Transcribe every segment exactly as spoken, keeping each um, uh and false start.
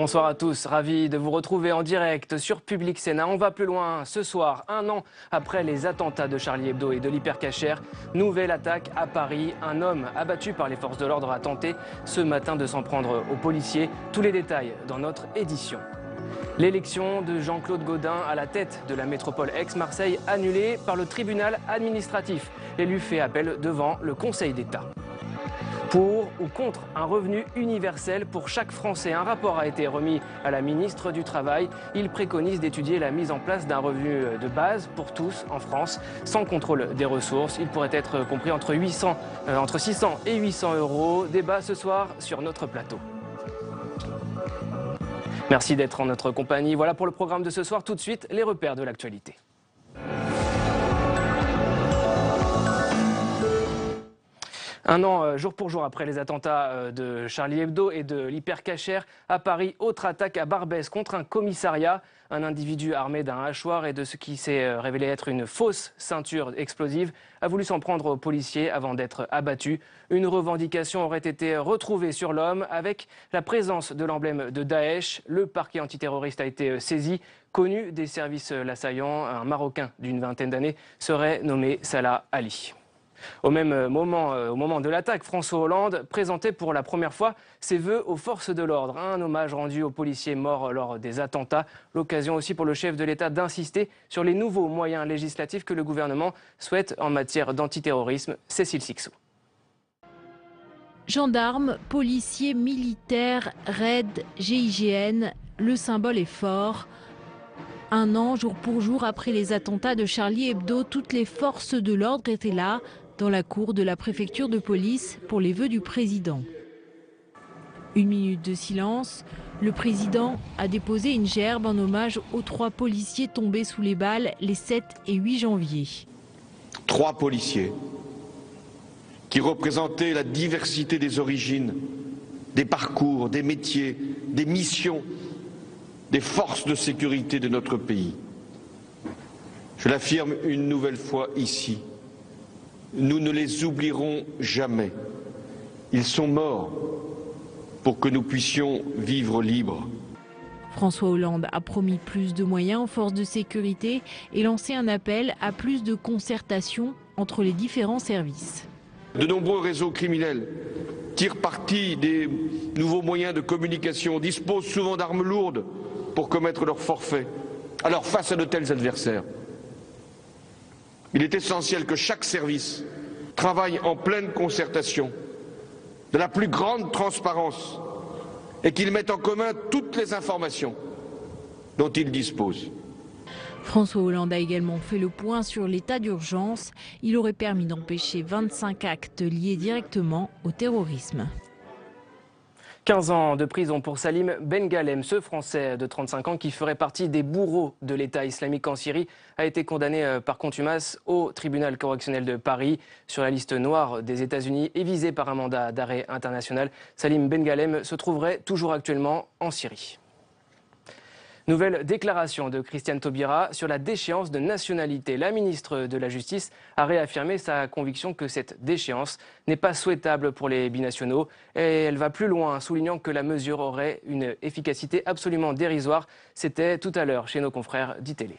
Bonsoir à tous, ravi de vous retrouver en direct sur Public Sénat. On va plus loin ce soir, un an après les attentats de Charlie Hebdo et de l'Hyper Cacher. Nouvelle attaque à Paris. Un homme abattu par les forces de l'ordre a tenté ce matin de s'en prendre aux policiers. Tous les détails dans notre édition. L'élection de Jean-Claude Gaudin à la tête de la métropole Aix-Marseille annulée par le tribunal administratif. L'élu fait appel devant le Conseil d'État. Pour ou contre un revenu universel pour chaque Français, un rapport a été remis à la ministre du Travail. Il préconise d'étudier la mise en place d'un revenu de base pour tous en France, sans contrôle des ressources. Il pourrait être compris entre, huit cents, euh, entre six cents et huit cents euros. Débat ce soir sur notre plateau. Merci d'être en notre compagnie. Voilà pour le programme de ce soir. Tout de suite, les repères de l'actualité. Un an, jour pour jour, après les attentats de Charlie Hebdo et de l'Hyper Cacher, à Paris, autre attaque à Barbès contre un commissariat. Un individu armé d'un hachoir et de ce qui s'est révélé être une fausse ceinture explosive a voulu s'en prendre aux policiers avant d'être abattu. Une revendication aurait été retrouvée sur l'homme avec la présence de l'emblème de Daesh. Le parquet antiterroriste a été saisi. Connu des services l'assaillant, un Marocain d'une vingtaine d'années serait nommé Salah Ali. Au même moment, au moment de l'attaque, François Hollande présentait pour la première fois ses vœux aux forces de l'ordre. Un hommage rendu aux policiers morts lors des attentats. L'occasion aussi pour le chef de l'État d'insister sur les nouveaux moyens législatifs que le gouvernement souhaite en matière d'antiterrorisme. Cécile Sixou. Gendarmes, policiers, militaires, RAID, G I G N, le symbole est fort. Un an, jour pour jour, après les attentats de Charlie Hebdo, toutes les forces de l'ordre étaient là, dans la cour de la préfecture de police, pour les vœux du président. Une minute de silence, le président a déposé une gerbe en hommage aux trois policiers tombés sous les balles les sept et huit janvier. Trois policiers qui représentaient la diversité des origines, des parcours, des métiers, des missions, des forces de sécurité de notre pays. Je l'affirme une nouvelle fois ici, nous ne les oublierons jamais. Ils sont morts pour que nous puissions vivre libres. François Hollande a promis plus de moyens aux forces de sécurité et lancé un appel à plus de concertation entre les différents services. De nombreux réseaux criminels tirent parti des nouveaux moyens de communication, disposent souvent d'armes lourdes pour commettre leur forfait. Alors face à de tels adversaires, il est essentiel que chaque service travaille en pleine concertation, de la plus grande transparence, et qu'il mette en commun toutes les informations dont il dispose. François Hollande a également fait le point sur l'état d'urgence. Il aurait permis d'empêcher vingt-cinq actes liés directement au terrorisme. quinze ans de prison pour Salim Bengalem, ce Français de trente-cinq ans qui ferait partie des bourreaux de l'État islamique en Syrie, a été condamné par contumace au tribunal correctionnel de Paris, sur la liste noire des États-Unis et visé par un mandat d'arrêt international. Salim Bengalem se trouverait toujours actuellement en Syrie. Nouvelle déclaration de Christiane Taubira sur la déchéance de nationalité. La ministre de la Justice a réaffirmé sa conviction que cette déchéance n'est pas souhaitable pour les binationaux. Et elle va plus loin, soulignant que la mesure aurait une efficacité absolument dérisoire. C'était tout à l'heure chez nos confrères d'I Télé.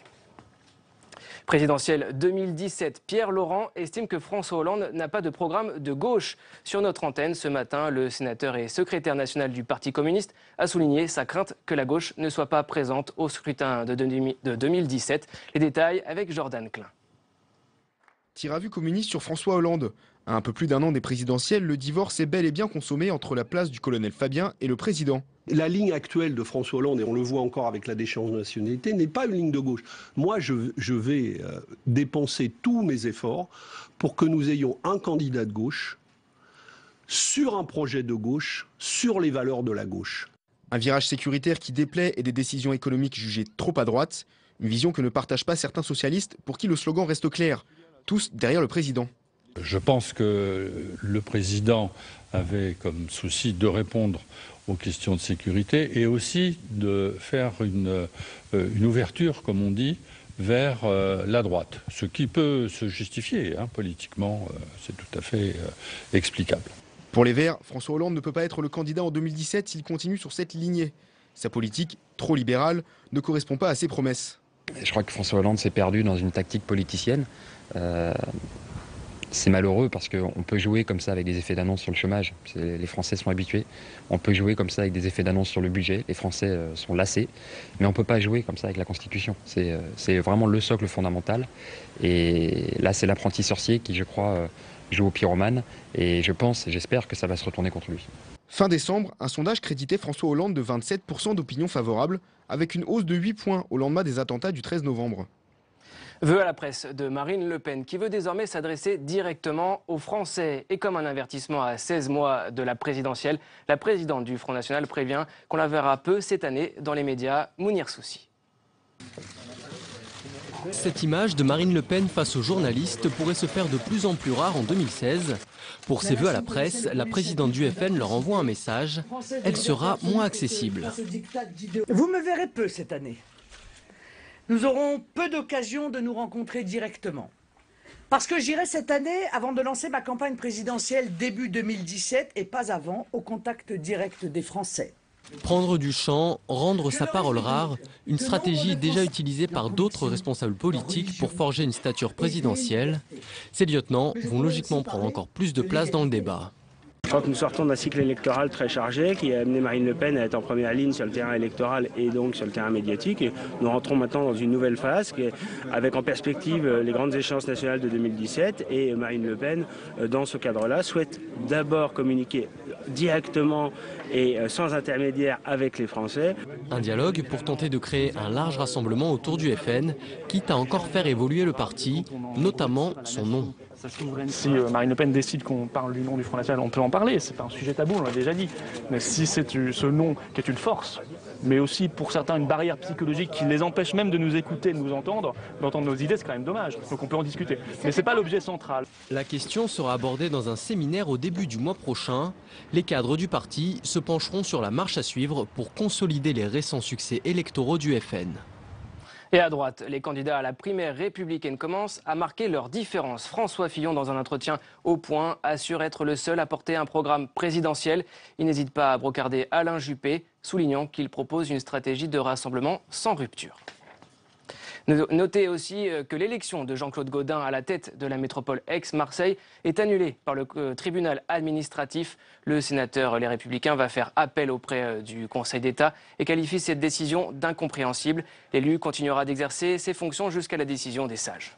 Présidentielle deux mille dix-sept, Pierre Laurent estime que François Hollande n'a pas de programme de gauche. Sur notre antenne, ce matin, le sénateur et secrétaire national du Parti communiste a souligné sa crainte que la gauche ne soit pas présente au scrutin de deux mille dix-sept. Les détails avec Jordan Klein. Tir à vue communiste sur François Hollande. À un peu plus d'un an des présidentielles, le divorce est bel et bien consommé entre la place du colonel Fabien et le président. La ligne actuelle de François Hollande, et on le voit encore avec la déchéance de nationalité, n'est pas une ligne de gauche. Moi, je, je vais euh, dépenser tous mes efforts pour que nous ayons un candidat de gauche sur un projet de gauche, sur les valeurs de la gauche. Un virage sécuritaire qui déplaît et des décisions économiques jugées trop à droite. Une vision que ne partagent pas certains socialistes pour qui le slogan reste clair. Tous derrière le président. Je pense que le président avait comme souci de répondre aux questions de sécurité et aussi de faire une, une ouverture, comme on dit, vers la droite. Ce qui peut se justifier, hein, politiquement, c'est tout à fait explicable. Pour les Verts, François Hollande ne peut pas être le candidat en deux mille dix-sept s'il continue sur cette lignée. Sa politique, trop libérale, ne correspond pas à ses promesses. Je crois que François Hollande s'est perdu dans une tactique politicienne. Euh, c'est malheureux parce qu'on peut jouer comme ça avec des effets d'annonce sur le chômage. Les Français sont habitués. On peut jouer comme ça avec des effets d'annonce sur le budget. Les Français sont lassés. Mais on ne peut pas jouer comme ça avec la Constitution. C'est vraiment le socle fondamental. Et là, c'est l'apprenti sorcier qui, je crois, joue au pyromane. Et je pense et j'espère que ça va se retourner contre lui. Fin décembre, un sondage créditait François Hollande de vingt-sept pour cent d'opinion favorable, avec une hausse de huit points au lendemain des attentats du treize novembre. Vœu à la presse de Marine Le Pen, qui veut désormais s'adresser directement aux Français. Et comme un avertissement à seize mois de la présidentielle, la présidente du Front National prévient qu'on la verra peu cette année dans les médias. Mounir Soucy. Cette image de Marine Le Pen face aux journalistes pourrait se faire de plus en plus rare en deux mille seize. Pour ses vœux à la presse, la présidente du F N leur envoie un message. Elle sera moins accessible. Vous me verrez peu cette année. Nous aurons peu d'occasions de nous rencontrer directement. Parce que j'irai cette année avant de lancer ma campagne présidentielle début deux mille dix-sept et pas avant, au contact direct des Français. Prendre du champ, rendre sa parole rare, une stratégie déjà utilisée par d'autres responsables politiques pour forger une stature présidentielle. Ces lieutenants vont logiquement prendre encore plus de place dans le débat. Je crois que nous sortons d'un cycle électoral très chargé qui a amené Marine Le Pen à être en première ligne sur le terrain électoral et donc sur le terrain médiatique. Et nous rentrons maintenant dans une nouvelle phase avec en perspective les grandes échéances nationales de deux mille dix-sept. Et Marine Le Pen, dans ce cadre-là, souhaite d'abord communiquer directement et sans intermédiaire avec les Français. Un dialogue pour tenter de créer un large rassemblement autour du F N, quitte à encore faire évoluer le parti, notamment son nom. Si Marine Le Pen décide qu'on parle du nom du Front National, on peut en parler, c'est pas un sujet tabou, on l'a déjà dit. Mais si c'est ce nom qui est une force, mais aussi pour certains une barrière psychologique qui les empêche même de nous écouter, de nous entendre, d'entendre nos idées, c'est quand même dommage. Donc on peut en discuter. Mais c'est pas l'objet central. La question sera abordée dans un séminaire au début du mois prochain. Les cadres du parti se pencheront sur la marche à suivre pour consolider les récents succès électoraux du F N. Et à droite, les candidats à la primaire républicaine commencent à marquer leurs différences. François Fillon, dans un entretien au Point, assure être le seul à porter un programme présidentiel. Il n'hésite pas à brocarder Alain Juppé, soulignant qu'il propose une stratégie de rassemblement sans rupture. Notez aussi que l'élection de Jean-Claude Gaudin à la tête de la métropole Aix-Marseille est annulée par le tribunal administratif. Le sénateur Les Républicains va faire appel auprès du Conseil d'État et qualifie cette décision d'incompréhensible. L'élu continuera d'exercer ses fonctions jusqu'à la décision des sages.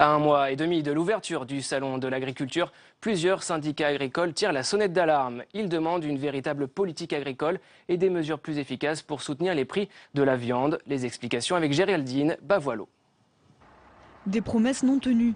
À un mois et demi de l'ouverture du Salon de l'agriculture, plusieurs syndicats agricoles tirent la sonnette d'alarme. Ils demandent une véritable politique agricole et des mesures plus efficaces pour soutenir les prix de la viande. Les explications avec Géraldine Bavoilo. Des promesses non tenues.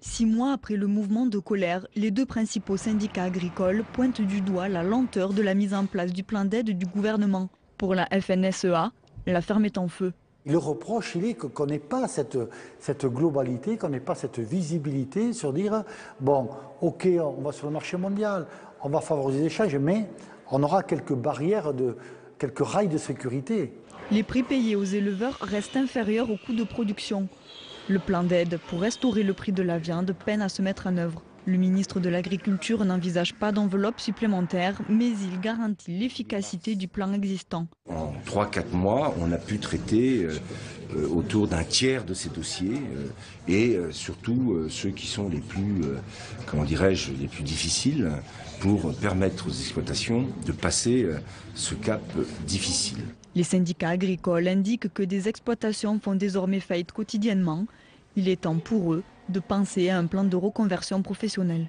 Six mois après le mouvement de colère, les deux principaux syndicats agricoles pointent du doigt la lenteur de la mise en place du plan d'aide du gouvernement. Pour la F N S E A, la ferme est en feu. Le reproche, il est qu'on n'ait pas cette, cette globalité, qu'on n'ait pas cette visibilité sur dire « bon, ok, on va sur le marché mondial, on va favoriser les échanges, mais on aura quelques barrières, de, quelques rails de sécurité ». Les prix payés aux éleveurs restent inférieurs au coût de production. Le plan d'aide pour restaurer le prix de la viande peine à se mettre en œuvre. Le ministre de l'Agriculture n'envisage pas d'enveloppe supplémentaire, mais il garantit l'efficacité du plan existant. En trois à quatre mois, on a pu traiter autour d'un tiers de ces dossiers et surtout ceux qui sont les plus, comment dirais-je, les plus difficiles pour permettre aux exploitations de passer ce cap difficile. Les syndicats agricoles indiquent que des exploitations font désormais faillite quotidiennement. Il est temps pour eux de penser à un plan de reconversion professionnelle.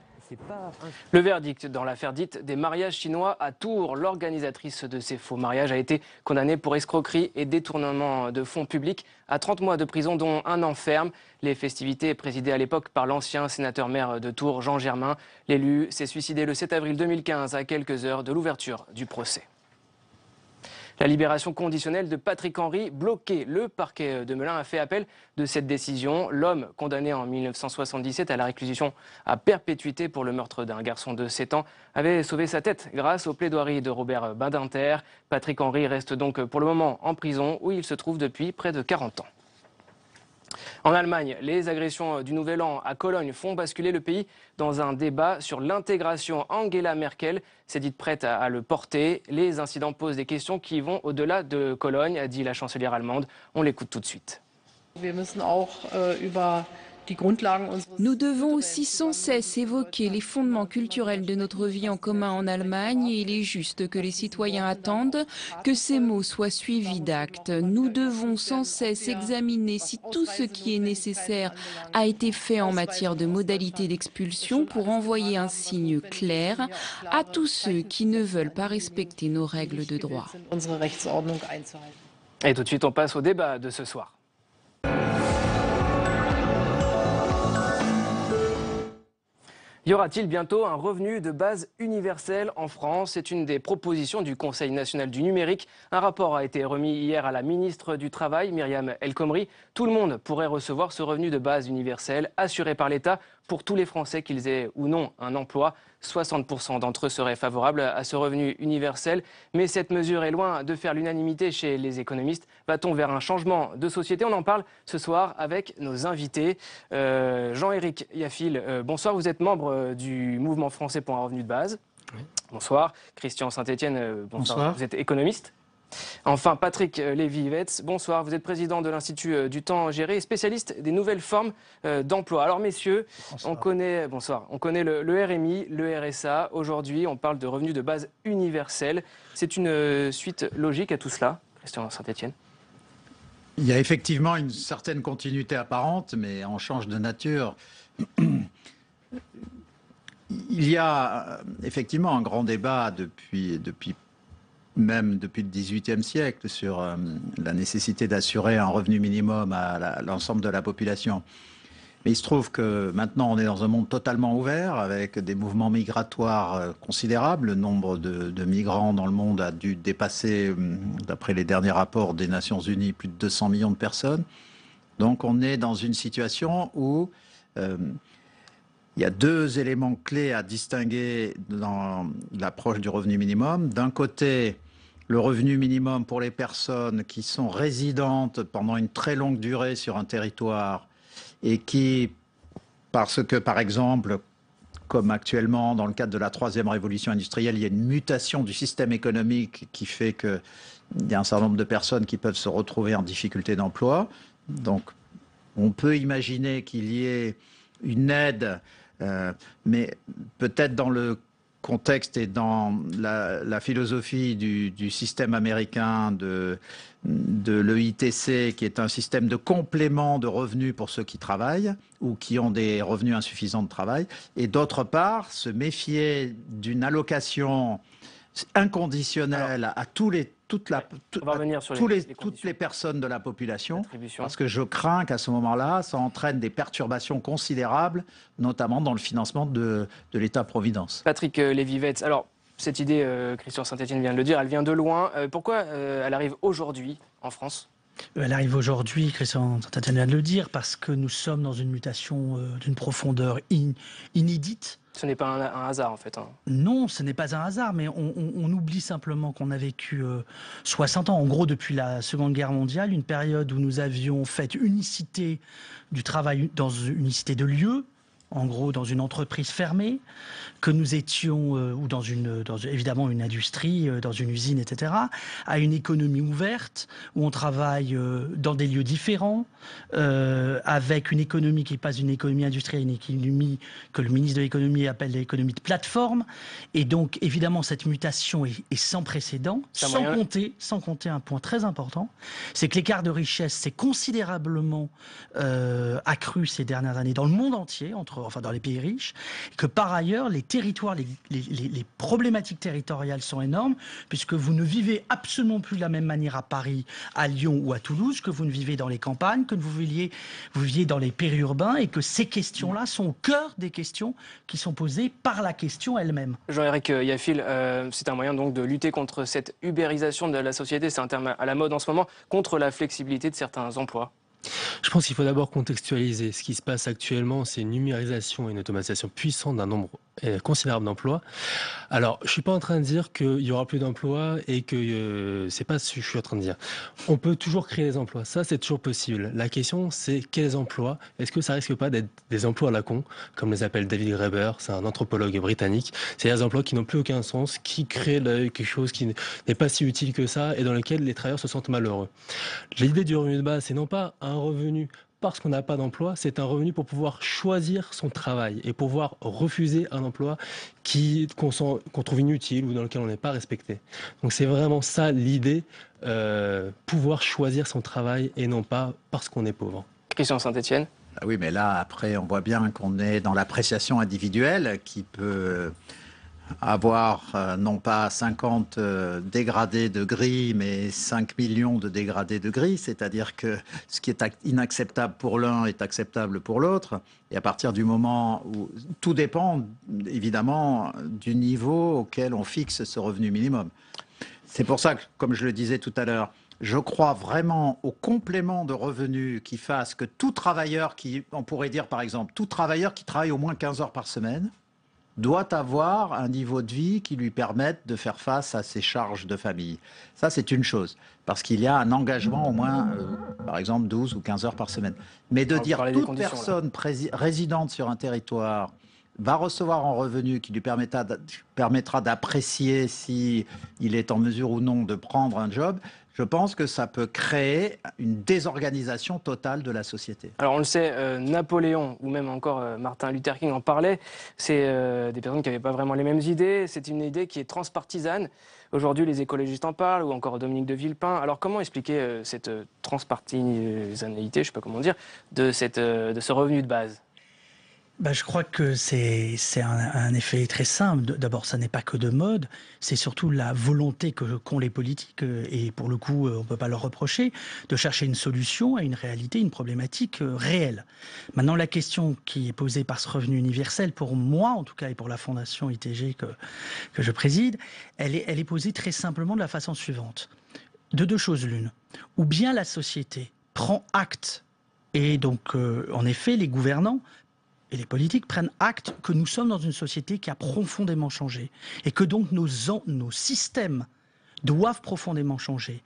Le verdict dans l'affaire dite des mariages chinois à Tours. L'organisatrice de ces faux mariages a été condamnée pour escroquerie et détournement de fonds publics à trente mois de prison, dont un an ferme. Les festivités présidées à l'époque par l'ancien sénateur-maire de Tours, Jean Germain. L'élu s'est suicidé le sept avril deux mille quinze, à quelques heures de l'ouverture du procès. La libération conditionnelle de Patrick Henry bloquée. Le parquet de Melun a fait appel de cette décision. L'homme, condamné en mille neuf cent soixante-dix-sept à la réclusion à perpétuité pour le meurtre d'un garçon de sept ans, avait sauvé sa tête grâce aux plaidoiries de Robert Badinter. Patrick Henry reste donc pour le moment en prison où il se trouve depuis près de quarante ans. En Allemagne, les agressions du Nouvel An à Cologne font basculer le pays dans un débat sur l'intégration. Angela Merkel s'est dite prête à, à le porter. Les incidents posent des questions qui vont au-delà de Cologne, a dit la chancelière allemande. On l'écoute tout de suite. Nous devons aussi sans cesse évoquer les fondements culturels de notre vie en commun en Allemagne et il est juste que les citoyens attendent que ces mots soient suivis d'actes. Nous devons sans cesse examiner si tout ce qui est nécessaire a été fait en matière de modalités d'expulsion pour envoyer un signe clair à tous ceux qui ne veulent pas respecter nos règles de droit. Et tout de suite, on passe au débat de ce soir. Y aura-t-il bientôt un revenu de base universel en France? C'est une des propositions du Conseil national du numérique. Un rapport a été remis hier à la ministre du Travail, Myriam El Khomri. Tout le monde pourrait recevoir ce revenu de base universel assuré par l'État pour tous les Français, qu'ils aient ou non un emploi. soixante pour cent d'entre eux seraient favorables à ce revenu universel. Mais cette mesure est loin de faire l'unanimité chez les économistes. Va-t-on vers un changement de société? On en parle ce soir avec nos invités. Euh, Jean-Éric Hyafil, euh, bonsoir. Vous êtes membre du Mouvement français pour un revenu de base. Oui. Bonsoir. Christian Saint-Etienne, euh, bonsoir. bonsoir. Vous êtes économiste. Enfin, Patrick Lévy-Waitz, bonsoir. Vous êtes président de l'Institut du Temps Géré et spécialiste des nouvelles formes d'emploi. Alors messieurs, bonsoir. on connaît, bonsoir, on connaît le, le R M I, le R S A. Aujourd'hui, on parle de revenus de base universels. C'est une suite logique à tout cela, Christian Saint-Etienne? Il y a effectivement une certaine continuité apparente, mais on change de nature. Il y a effectivement un grand débat depuis depuis même depuis le dix-huitième siècle, sur euh, la nécessité d'assurer un revenu minimum à l'ensemble de la population. Mais il se trouve que maintenant, on est dans un monde totalement ouvert, avec des mouvements migratoires euh, considérables. Le nombre de, de migrants dans le monde a dû dépasser, d'après les derniers rapports des Nations Unies, plus de deux cents millions de personnes. Donc on est dans une situation où euh, il y a deux éléments clés à distinguer dans l'approche du revenu minimum. D'un côté, le revenu minimum pour les personnes qui sont résidentes pendant une très longue durée sur un territoire et qui, parce que par exemple, comme actuellement dans le cadre de la troisième révolution industrielle, il y a une mutation du système économique qui fait qu'il y a un certain nombre de personnes qui peuvent se retrouver en difficulté d'emploi. Donc on peut imaginer qu'il y ait une aide Euh, mais peut-être dans le contexte et dans la, la philosophie du, du système américain de, de l'E I T C, qui est un système de complément de revenus pour ceux qui travaillent ou qui ont des revenus insuffisants de travail. Et d'autre part, se méfier d'une allocation inconditionnelle Alors, à tous les, toute la, tout, à tous les, les toutes les personnes de la population, parce que je crains qu'à ce moment-là, ça entraîne des perturbations considérables, notamment dans le financement de, de l'État-providence. Patrick Lévy-Waitz, alors cette idée, euh, Christian Saint-Etienne vient de le dire, elle vient de loin. Euh, pourquoi euh, elle arrive aujourd'hui en France ? Elle arrive aujourd'hui, Christian Saint-Etienne vient de le dire, parce que nous sommes dans une mutation euh, d'une profondeur in, inédite. Ce n'est pas un, un hasard en fait. Hein. Non, ce n'est pas un hasard, mais on, on, on oublie simplement qu'on a vécu euh, soixante ans, en gros depuis la Seconde Guerre mondiale, une période où nous avions fait unicité du travail dans une unicité de lieu, en gros dans une entreprise fermée, que nous étions, euh, ou dans une, dans, évidemment une industrie, euh, dans une usine, et cetera, à une économie ouverte, où on travaille euh, dans des lieux différents, euh, avec une économie qui passe d'une économie industrielle à une économie que le ministre de l'économie appelle l'économie de plateforme, et donc évidemment cette mutation est, est sans précédent, sans compter, sans compter un point très important, c'est que l'écart de richesse s'est considérablement euh, accru ces dernières années dans le monde entier, entre enfin dans les pays riches, que par ailleurs les territoires, les, les, les problématiques territoriales sont énormes, puisque vous ne vivez absolument plus de la même manière à Paris, à Lyon ou à Toulouse, que vous ne vivez dans les campagnes, que vous viviez, vous viviez dans les périurbains, et que ces questions-là sont au cœur des questions qui sont posées par la question elle-même. Jean-Éric Hyafil, euh, c'est un moyen donc de lutter contre cette ubérisation de la société, c'est un terme à la mode en ce moment, contre la flexibilité de certains emplois. Je pense qu'il faut d'abord contextualiser. Ce qui se passe actuellement, c'est une numérisation et une automatisation puissante d'un nombre considérable d'emplois. Alors, je ne suis pas en train de dire qu'il y aura plus d'emplois et que euh, c'est pas ce que je suis en train de dire. On peut toujours créer des emplois, ça c'est toujours possible. La question, c'est quels emplois? Est-ce que ça risque pas d'être des emplois à la con, comme les appelle David Graeber, c'est un anthropologue britannique, c'est-à-dire des emplois qui n'ont plus aucun sens, qui créent quelque chose qui n'est pas si utile que ça et dans lequel les travailleurs se sentent malheureux. L'idée du revenu de base, c'est non pas un revenu parce qu'on n'a pas d'emploi, c'est un revenu pour pouvoir choisir son travail et pouvoir refuser un emploi qui, qu'on sent, qu'on trouve inutile ou dans lequel on n'est pas respecté. Donc c'est vraiment ça l'idée, euh, pouvoir choisir son travail et non pas parce qu'on est pauvre. Christian Saint-Etienne. Ah oui, mais là, après, on voit bien qu'on est dans l'appréciation individuelle qui peut avoir euh, non pas cinquante euh, dégradés de gris, mais cinq millions de dégradés de gris, c'est-à-dire que ce qui est inacceptable pour l'un est acceptable pour l'autre, et à partir du moment où tout dépend évidemment du niveau auquel on fixe ce revenu minimum. C'est pour ça que, comme je le disais tout à l'heure, je crois vraiment au complément de revenus qui fasse que tout travailleur qui, on pourrait dire par exemple, tout travailleur qui travaille au moins quinze heures par semaine, doit avoir un niveau de vie qui lui permette de faire face à ses charges de famille. Ça, c'est une chose, parce qu'il y a un engagement au moins, euh, par exemple, douze ou quinze heures par semaine. Mais de dire que toute personne résidente sur un territoire va recevoir un revenu qui lui permettra d'apprécier s'il est en mesure ou non de prendre un job, je pense que ça peut créer une désorganisation totale de la société. Alors on le sait, euh, Napoléon ou même encore euh, Martin Luther King en parlait, c'est euh, des personnes qui n'avaient pas vraiment les mêmes idées, c'est une idée qui est transpartisane. Aujourd'hui les écologistes en parlent, ou encore Dominique de Villepin. Alors comment expliquer euh, cette euh, transpartisanalité, je ne sais pas comment dire, de, cette, euh, de ce revenu de base? Ben, je crois que c'est un, un effet très simple. D'abord, ça n'est pas que de mode, c'est surtout la volonté que qu'ont les politiques, et pour le coup, on ne peut pas leur reprocher, de chercher une solution à une réalité, une problématique réelle. Maintenant, la question qui est posée par ce revenu universel, pour moi en tout cas, et pour la fondation I T G que, que je préside, elle est, elle est posée très simplement de la façon suivante. De deux choses l'une, ou bien la société prend acte, et donc euh, en effet, les gouvernants et les politiques prennent acte que nous sommes dans une société qui a profondément changé et que donc nos, nos systèmes doivent profondément changer.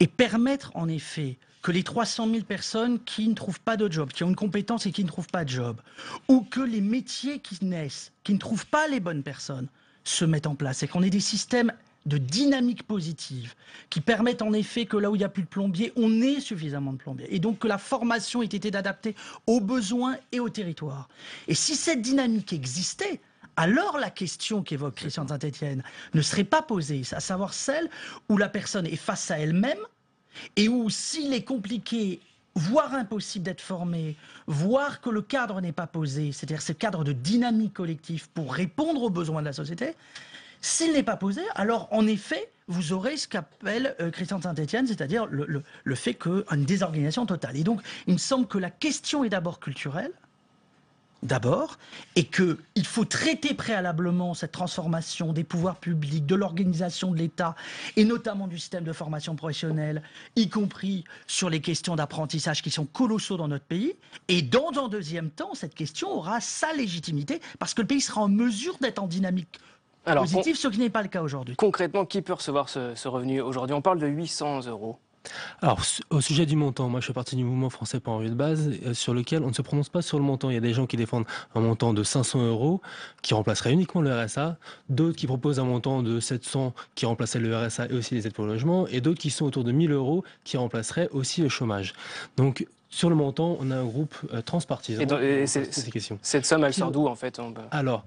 Et permettre en effet que les trois cent mille personnes qui ne trouvent pas de job, qui ont une compétence et qui ne trouvent pas de job, ou que les métiers qui naissent, qui ne trouvent pas les bonnes personnes, se mettent en place et qu'on ait des systèmes de dynamique positive, qui permettent en effet que là où il n'y a plus de plombiers, on ait suffisamment de plombiers. Et donc que la formation ait été adaptée aux besoins et au territoire. Et si cette dynamique existait, alors la question qu'évoque Christian Saint-Etienne ne serait pas posée, à savoir celle où la personne est face à elle-même, et où s'il est compliqué, voire impossible d'être formé, voire que le cadre n'est pas posé, c'est-à-dire ce cadre de dynamique collective pour répondre aux besoins de la société, s'il n'est pas posé, alors en effet, vous aurez ce qu'appelle euh, Christian Saint-Etienne, c'est-à-dire le, le, le fait qu'une désorganisation totale. Et donc, il me semble que la question est d'abord culturelle, d'abord, et qu'il faut traiter préalablement cette transformation des pouvoirs publics, de l'organisation de l'État, et notamment du système de formation professionnelle, y compris sur les questions d'apprentissage qui sont colossaux dans notre pays. Et dans un deuxième temps, cette question aura sa légitimité, parce que le pays sera en mesure d'être en dynamique Alors, positif, ce qui n'est pas le cas aujourd'hui. Concrètement, qui peut recevoir ce, ce revenu aujourd'hui? On parle de huit cents euros. Alors, au sujet du montant, moi je fais partie du mouvement français pour un revenu de base, euh, sur lequel on ne se prononce pas sur le montant. Il y a des gens qui défendent un montant de cinq cents euros qui remplacerait uniquement le R S A, d'autres qui proposent un montant de sept cents qui remplacerait le R S A et aussi les aides pour le logement, et d'autres qui sont autour de mille euros qui remplaceraient aussi le chômage. Donc, sur le montant, on a un groupe euh, transpartisan. Et, donc, et cette somme, elle sort d'où en fait on peut... Alors.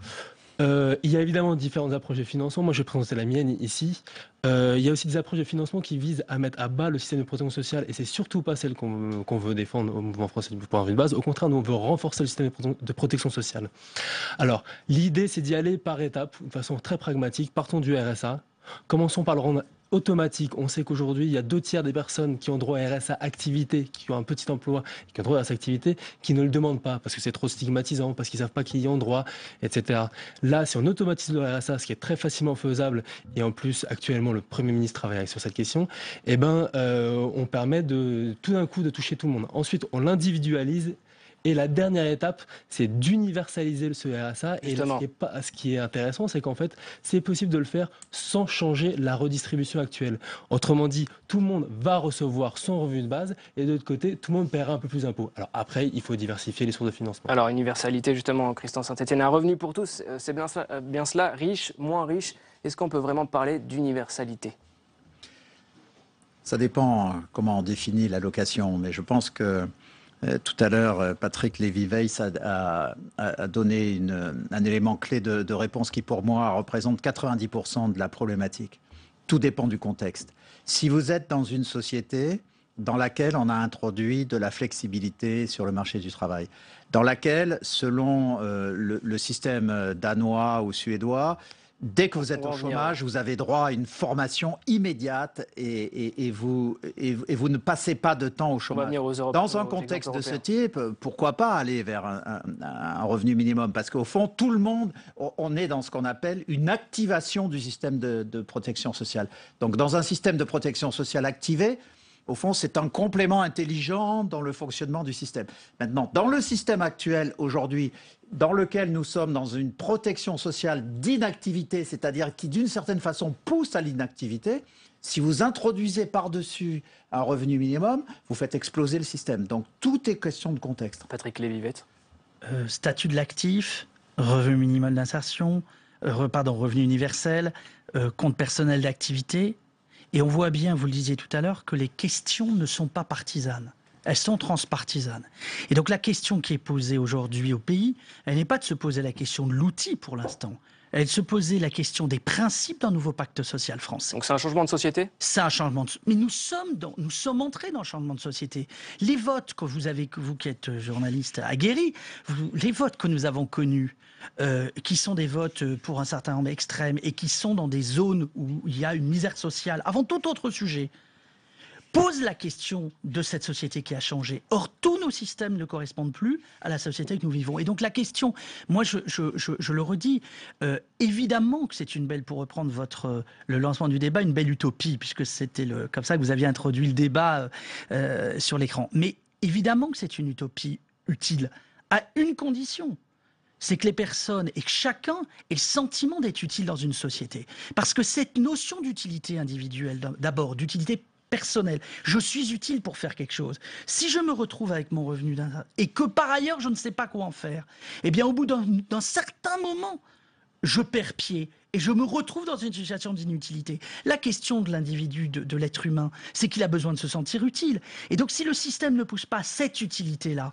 Euh, il y a évidemment différentes approches de financement. Moi, je vais présenter la mienne ici. Euh, il y a aussi des approches de financement qui visent à mettre à bas le système de protection sociale. Et c'est surtout pas celle qu'on qu'on veut défendre au mouvement français pour un revenu de base. Au contraire, nous, on veut renforcer le système de, prote de protection sociale. Alors, l'idée, c'est d'y aller par étapes, de façon très pragmatique. Partons du R S A. Commençons par le rendre automatique. On sait qu'aujourd'hui, il y a deux tiers des personnes qui ont droit à R S A activité, qui ont un petit emploi, qui ont droit à cette activité, qui ne le demandent pas parce que c'est trop stigmatisant, parce qu'ils ne savent pas qu'ils y ont droit, et cetera. Là, si on automatise le R S A, ce qui est très facilement faisable, et en plus, actuellement, le Premier ministre travaille sur cette question, eh ben, euh, on permet de tout d'un coup de toucher tout le monde. Ensuite, on l'individualise. Et la dernière étape, c'est d'universaliser ce R S A. Justement. Et là, ce, qui est pas, ce qui est intéressant, c'est qu'en fait, c'est possible de le faire sans changer la redistribution actuelle. Autrement dit, tout le monde va recevoir son revenu de base et de l'autre côté, tout le monde paiera un peu plus d'impôts. Alors après, il faut diversifier les sources de financement. Alors, universalité, justement, Christian Saint-Etienne, un revenu pour tous, c'est bien, bien cela, riche, moins riche. Est-ce qu'on peut vraiment parler d'universalité ? Ça dépend comment on définit l'allocation, mais je pense que tout à l'heure, Patrick Lévy-Waitz a, a, a donné une, un élément clé de, de réponse qui, pour moi, représente quatre-vingt-dix pour cent de la problématique. Tout dépend du contexte. Si vous êtes dans une société dans laquelle on a introduit de la flexibilité sur le marché du travail, dans laquelle, selon euh, le, le système danois ou suédois, dès que vous êtes au chômage, vous avez droit à une formation immédiate et, et, et, vous, et, et vous ne passez pas de temps au chômage. Dans un contexte de ce type, pourquoi pas aller vers un, un, un revenu minimum? Parce qu'au fond, tout le monde, on est dans ce qu'on appelle une activation du système de, de protection sociale. Donc dans un système de protection sociale activé, au fond, c'est un complément intelligent dans le fonctionnement du système. Maintenant, dans le système actuel, aujourd'hui, dans lequel nous sommes dans une protection sociale d'inactivité, c'est-à-dire qui, d'une certaine façon, pousse à l'inactivité, si vous introduisez par-dessus un revenu minimum, vous faites exploser le système. Donc, tout est question de contexte. Patrick Lévy-Waitz. Euh, statut de l'actif, revenu minimum d'insertion, euh, pardon, revenu universel, euh, compte personnel d'activité. Et on voit bien, vous le disiez tout à l'heure, que les questions ne sont pas partisanes. Elles sont transpartisanes. Et donc la question qui est posée aujourd'hui au pays, elle n'est pas de se poser la question de l'outil pour l'instant. Elle est de se poser la question des principes d'un nouveau pacte social français. Donc c'est un changement de société ? C'est un changement de... Mais nous sommes, dans... nous sommes entrés dans le changement de société. Les votes que vous avez, vous qui êtes journaliste aguerri, vous... les votes que nous avons connus, euh, qui sont des votes pour un certain nombre extrêmes et qui sont dans des zones où il y a une misère sociale, avant tout autre sujet, pose la question de cette société qui a changé. Or, tous nos systèmes ne correspondent plus à la société que nous vivons. Et donc la question, moi je, je, je, je le redis, euh, évidemment que c'est une belle, pour reprendre votre, euh, le lancement du débat, une belle utopie, puisque c'était le, comme ça que vous aviez introduit le débat euh, sur l'écran. Mais évidemment que c'est une utopie utile, à une condition. C'est que les personnes et que chacun ait le sentiment d'être utile dans une société. Parce que cette notion d'utilité individuelle, d'abord, d'utilité personnel. Je suis utile pour faire quelque chose. Si je me retrouve avec mon revenu et que par ailleurs, je ne sais pas quoi en faire, eh bien, au bout d'un, d'un certain moment, je perds pied et je me retrouve dans une situation d'inutilité. La question de l'individu, de, de l'être humain, c'est qu'il a besoin de se sentir utile. Et donc, si le système ne pousse pas à cette utilité-là,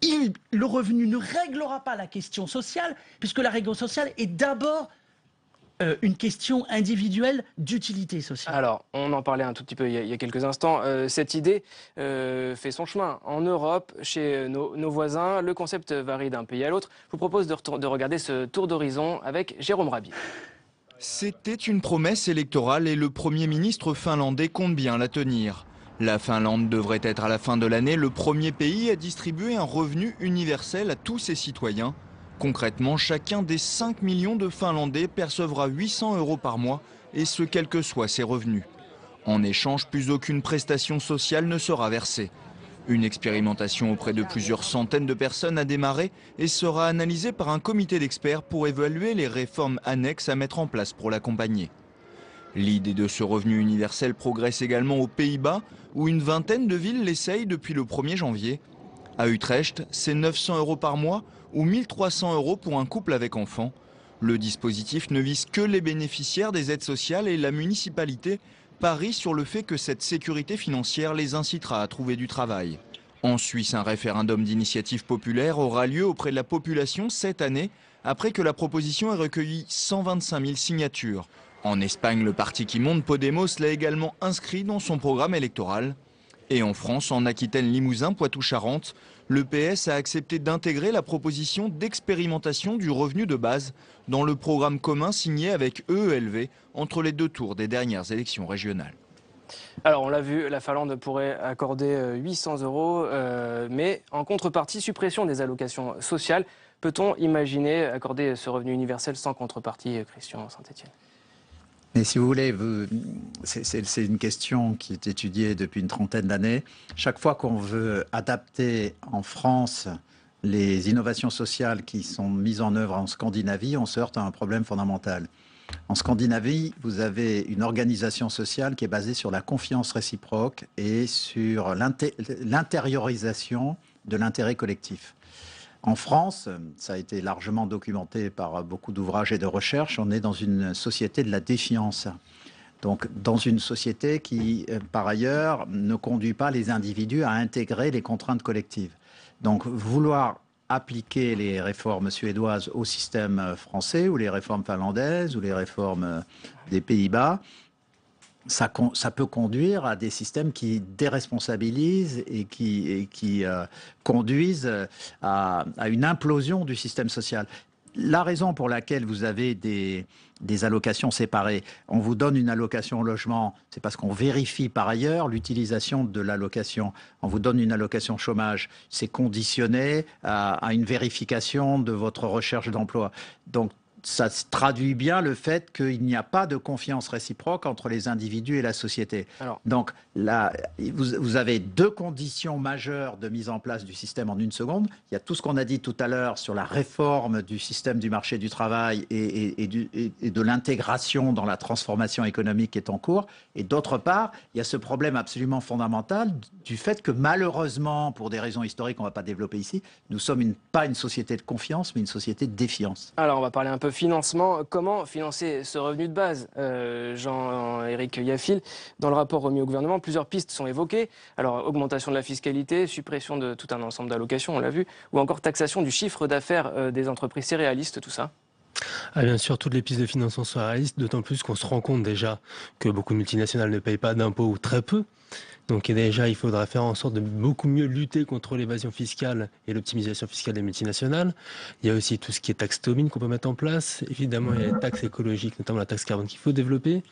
il, le revenu ne réglera pas la question sociale, puisque la règle sociale est d'abord... Euh, une question individuelle d'utilité sociale. Alors, on en parlait un tout petit peu il y a, il y a quelques instants. Euh, cette idée euh, fait son chemin. En Europe, chez nos, nos voisins, le concept varie d'un pays à l'autre. Je vous propose de, retour, de regarder ce tour d'horizon avec Jérôme Rabier. C'était une promesse électorale et le Premier ministre finlandais compte bien la tenir. La Finlande devrait être à la fin de l'année le premier pays à distribuer un revenu universel à tous ses citoyens. Concrètement, chacun des cinq millions de Finlandais percevra huit cents euros par mois, et ce, quels que soient ses revenus. En échange, plus aucune prestation sociale ne sera versée. Une expérimentation auprès de plusieurs centaines de personnes a démarré et sera analysée par un comité d'experts pour évaluer les réformes annexes à mettre en place pour l'accompagner. L'idée de ce revenu universel progresse également aux Pays-Bas, où une vingtaine de villes l'essayent depuis le premier janvier. À Utrecht, c'est neuf cents euros par mois ou mille trois cents euros pour un couple avec enfant. Le dispositif ne vise que les bénéficiaires des aides sociales et la municipalité parie sur le fait que cette sécurité financière les incitera à trouver du travail. En Suisse, un référendum d'initiative populaire aura lieu auprès de la population cette année, après que la proposition ait recueilli cent vingt-cinq mille signatures. En Espagne, le parti qui monte, Podemos, l'a également inscrit dans son programme électoral. Et en France, en Aquitaine-Limousin-Poitou-Charentes, le P S a accepté d'intégrer la proposition d'expérimentation du revenu de base dans le programme commun signé avec E E L V entre les deux tours des dernières élections régionales. Alors on l'a vu, la Finlande pourrait accorder huit cents euros, euh, mais en contrepartie, suppression des allocations sociales. Peut-on imaginer accorder ce revenu universel sans contrepartie, Christian Saint-Etienne ? Mais si vous voulez, c'est une question qui est étudiée depuis une trentaine d'années. Chaque fois qu'on veut adapter en France les innovations sociales qui sont mises en œuvre en Scandinavie, on se heurte à un problème fondamental. En Scandinavie, vous avez une organisation sociale qui est basée sur la confiance réciproque et sur l'intériorisation de l'intérêt collectif. En France, ça a été largement documenté par beaucoup d'ouvrages et de recherches, on est dans une société de la défiance. Donc dans une société qui, par ailleurs, ne conduit pas les individus à intégrer les contraintes collectives. Donc vouloir appliquer les réformes suédoises au système français, ou les réformes finlandaises, ou les réformes des Pays-Bas, Ça, ça peut conduire à des systèmes qui déresponsabilisent et qui, et qui euh, conduisent à, à une implosion du système social. La raison pour laquelle vous avez des, des allocations séparées, on vous donne une allocation au logement, c'est parce qu'on vérifie par ailleurs l'utilisation de l'allocation. On vous donne une allocation chômage, c'est conditionné à, à une vérification de votre recherche d'emploi. Donc, ça traduit bien le fait qu'il n'y a pas de confiance réciproque entre les individus et la société. Alors, donc là, vous, vous avez deux conditions majeures de mise en place du système en une seconde. Il y a tout ce qu'on a dit tout à l'heure sur la réforme du système du marché du travail et, et, et, du, et, et de l'intégration dans la transformation économique qui est en cours. Et d'autre part, il y a ce problème absolument fondamental du fait que malheureusement, pour des raisons historiques qu'on ne va pas développer ici, nous ne sommes une, pas une société de confiance, mais une société de défiance. Alors on va parler un peu financement. Comment financer ce revenu de base, euh, Jean-Éric Hyafil? Dans le rapport remis au gouvernement, plusieurs pistes sont évoquées. Alors, augmentation de la fiscalité, suppression de tout un ensemble d'allocations, on l'a vu, ou encore taxation du chiffre d'affaires euh, des entreprises céréalistes, tout ça. Ah, bien sûr, toutes les pistes de financement sont réalistes, d'autant plus qu'on se rend compte déjà que beaucoup de multinationales ne payent pas d'impôts ou très peu. Donc déjà, il faudra faire en sorte de beaucoup mieux lutter contre l'évasion fiscale et l'optimisation fiscale des multinationales. Il y a aussi tout ce qui est taxe Tobin qu'on peut mettre en place. Évidemment, il y a les taxes écologiques, notamment la taxe carbone qu'il faut développer.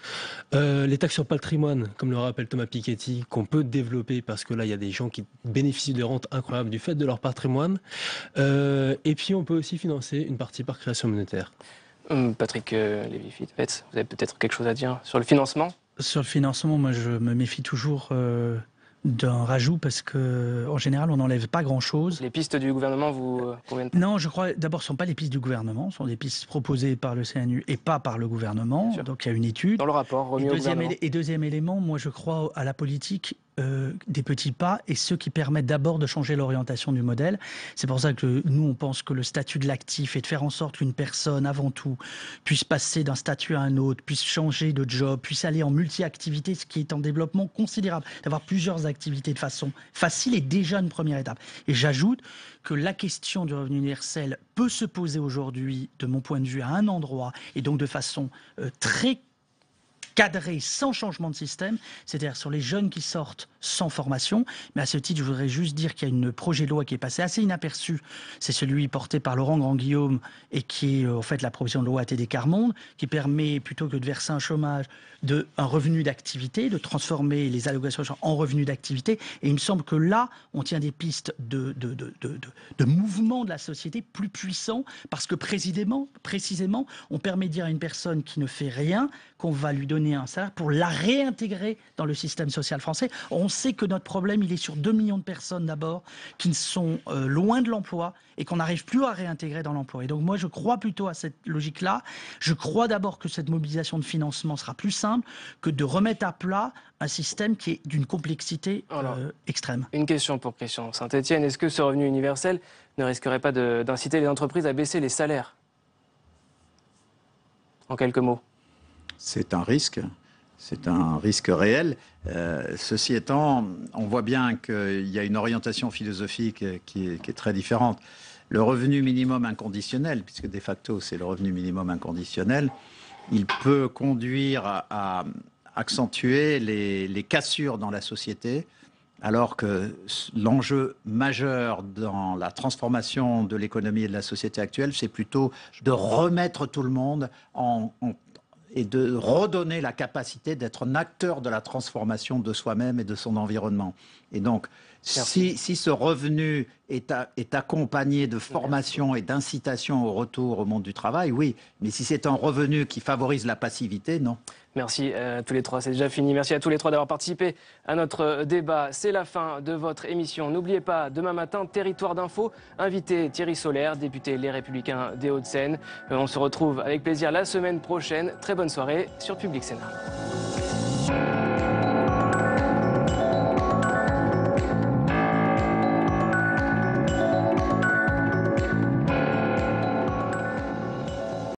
Euh, les taxes sur patrimoine, comme le rappelle Thomas Piketty, qu'on peut développer parce que là, il y a des gens qui bénéficient de rentes incroyables du fait de leur patrimoine. Euh, et puis, on peut aussi financer une partie par création monétaire. Patrick euh, Lévy-Waitz, vous avez peut-être quelque chose à dire sur le financement ? Sur le financement, moi je me méfie toujours euh, d'un rajout parce que en général on n'enlève pas grand-chose. Les pistes du gouvernement vous conviennent pas ? Non, je crois d'abord ce ne sont pas les pistes du gouvernement, ce sont des pistes proposées par le C N U et pas par le gouvernement. Donc il y a une étude. Dans le rapport remis au gouvernement. Et deuxième élément, moi je crois à la politique Euh, des petits pas et ceux qui permettent d'abord de changer l'orientation du modèle. C'est pour ça que nous, on pense que le statut de l'actif et de faire en sorte qu'une personne, avant tout, puisse passer d'un statut à un autre, puisse changer de job, puisse aller en multi-activité, ce qui est en développement considérable. D'avoir plusieurs activités de façon facile est déjà une première étape. Et j'ajoute que la question du revenu universel peut se poser aujourd'hui, de mon point de vue, à un endroit et donc de façon euh, très cadré sans changement de système, c'est-à-dire sur les jeunes qui sortent sans formation. Mais à ce titre, je voudrais juste dire qu'il y a une projet de loi qui est passé assez inaperçu. C'est celui porté par Laurent Grandguillaume et qui est en fait la proposition de loi A T D Carmonde, qui permet, plutôt que de verser un chômage, de, un revenu d'activité, de transformer les allocations en revenus d'activité. Et il me semble que là, on tient des pistes de, de, de, de, de, de mouvement de la société plus puissant, parce que précisément, précisément, on permet de dire à une personne qui ne fait rien qu'on va lui donner un salaire pour la réintégrer dans le système social français. On sait que notre problème, il est sur deux millions de personnes d'abord qui sont euh, loin de l'emploi et qu'on n'arrive plus à réintégrer dans l'emploi. Et donc moi, je crois plutôt à cette logique-là. Je crois d'abord que cette mobilisation de financement sera plus simple que de remettre à plat un système qui est d'une complexité euh, Alors, extrême. Une question pour Christian Saint-Etienne. Est-ce que ce revenu universel ne risquerait pas d'inciter les entreprises à baisser les salaires? En quelques mots. C'est un risque, c'est un risque réel. Euh, ceci étant, on voit bien qu'il y a une orientation philosophique qui est, qui est très différente. Le revenu minimum inconditionnel, puisque de facto c'est le revenu minimum inconditionnel, il peut conduire à, à accentuer les, les cassures dans la société alors que l'enjeu majeur dans la transformation de l'économie et de la société actuelle, c'est plutôt de remettre tout le monde en, en et de redonner la capacité d'être un acteur de la transformation de soi-même et de son environnement. Et donc, si, si ce revenu est, à, est accompagné de formation et d'incitation au retour au monde du travail, oui. Mais si c'est un revenu qui favorise la passivité, non. Merci à tous les trois, c'est déjà fini. Merci à tous les trois d'avoir participé à notre débat. C'est la fin de votre émission. N'oubliez pas, demain matin, Territoire d'Info, invité Thierry Solaire, député Les Républicains des Hauts-de-Seine. On se retrouve avec plaisir la semaine prochaine. Très bonne soirée sur Public Sénat.